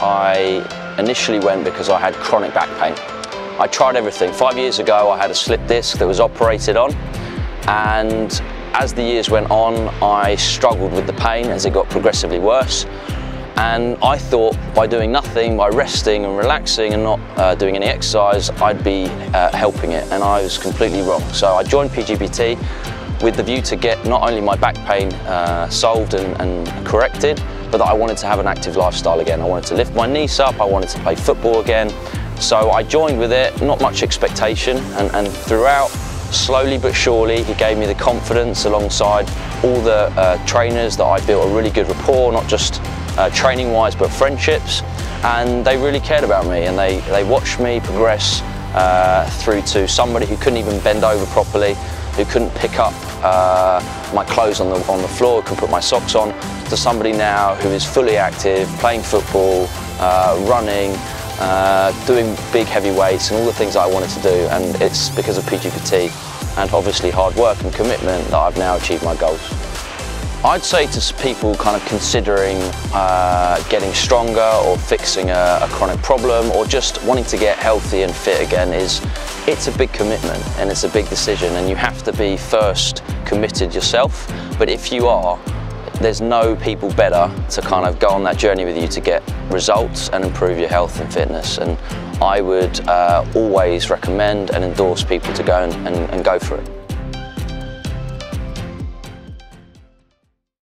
I initially went because I had chronic back pain. I tried everything. 5 years ago, I had a slip disc that was operated on, and as the years went on, I struggled with the pain as it got progressively worse. And I thought by doing nothing, by resting and relaxing and not doing any exercise, I'd be helping it, and I was completely wrong. So I joined PGBT with the view to get not only my back pain solved and corrected, but that I wanted to have an active lifestyle again. I wanted to lift my niece up, I wanted to play football again. So I joined with it, not much expectation, and throughout, slowly but surely, he gave me the confidence alongside all the trainers that I built a really good rapport, not just training-wise, but friendships. And they really cared about me, and they watched me progress through to somebody who couldn't even bend over properly, who couldn't pick up my clothes on the floor, couldn't put my socks on, to somebody now who is fully active, playing football, running, doing big heavy weights and all the things that I wanted to do. And it's because of PGBT and obviously hard work and commitment that I've now achieved my goals. I'd say to people kind of considering getting stronger or fixing a chronic problem or just wanting to get healthy and fit again, is it's a big commitment and it's a big decision, and you have to be first committed yourself. But if you are, there's no people better to kind of go on that journey with you to get results and improve your health and fitness. And I would always recommend and endorse people to go and go for it.